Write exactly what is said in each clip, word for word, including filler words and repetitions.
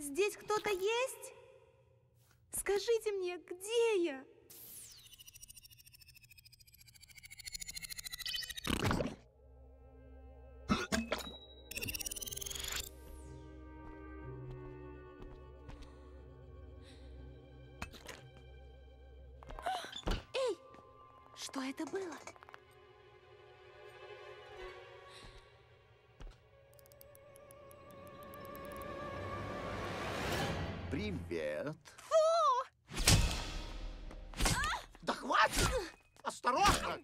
Здесь кто-то есть? Скажите мне, где я? Эй, что это было? Привет. Фу! Да хватит! Осторожно!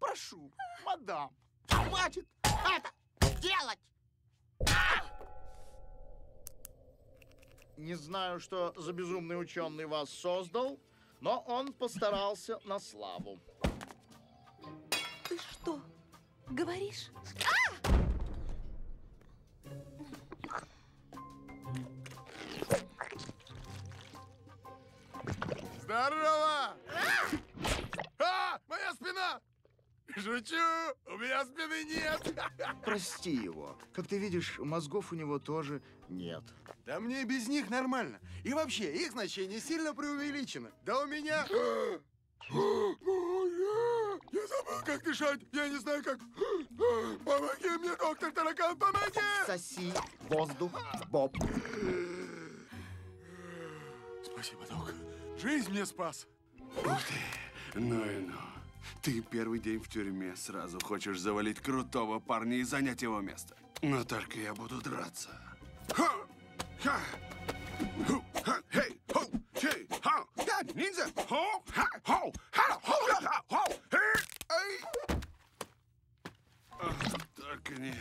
Прошу, мадам, хватит это делать! Не знаю, что за безумный ученый вас создал, но он постарался на славу. Ты что, говоришь? Здорово! А, моя спина! Шучу! У меня спины нет! Прости его. Как ты видишь, мозгов у него тоже нет. Да мне и без них нормально. И вообще, их значение сильно преувеличено. Да у меня... Я забыл, как дышать. Я не знаю, как... Помоги мне, доктор Таракан, помоги! Соси воздух, Боб. Спасибо, док. Жизнь мне спас. Ух ты, ну и ну. Ты первый день в тюрьме, сразу хочешь завалить крутого парня и занять его место. Но только я буду драться. Ниндзя! Только нет.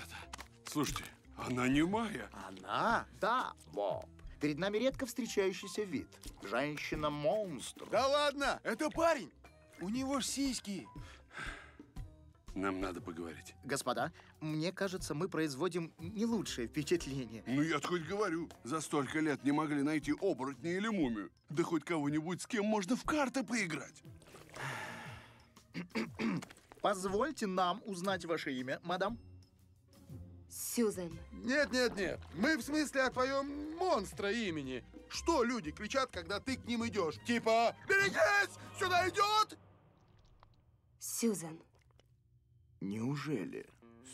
Слушайте, она не моя. Она? Да, Боб. Перед нами редко встречающийся вид. Женщина-монстр. Да ладно, это парень. У него ж сиськи. Нам надо поговорить. Господа, мне кажется, мы производим не лучшее впечатление. Ну, я-то хоть говорю. За столько лет не могли найти оборотня или мумию. Да хоть кого-нибудь, с кем можно в карты поиграть. Позвольте нам узнать ваше имя, мадам. Сюзан. Нет, нет, нет. Мы в смысле о твоем монстра имени. Что люди кричат, когда ты к ним идешь? Типа, берегись, сюда идет! Сюзан. Неужели?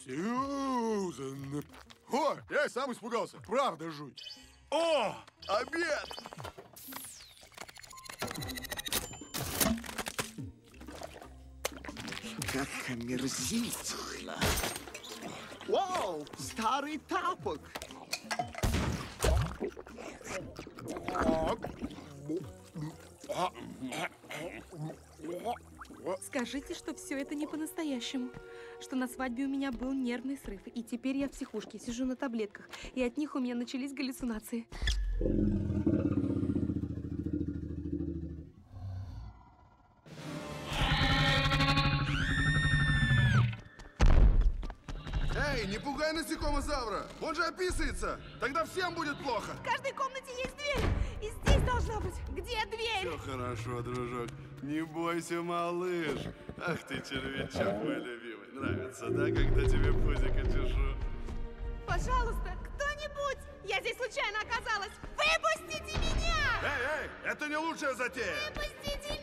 Сюзан. О, я и сам испугался. Правда, жуть. О, обед! Как омерзительно. Вау, старый тапок! Скажите, что все это не по-настоящему. Что на свадьбе у меня был нервный срыв, и теперь я в психушке, сижу на таблетках, и от них у меня начались галлюцинации. Не пугай насекомозавра, он же описывается, тогда всем будет плохо. В каждой комнате есть дверь, и здесь должна быть. Где дверь? Все хорошо, дружок, не бойся, малыш. Ах ты, червячок мой любимый, нравится, да, когда тебе пузико чешу? Пожалуйста, кто-нибудь, я здесь случайно оказалась, выпустите меня! Эй, эй, это не лучшая затея! Выпустите меня!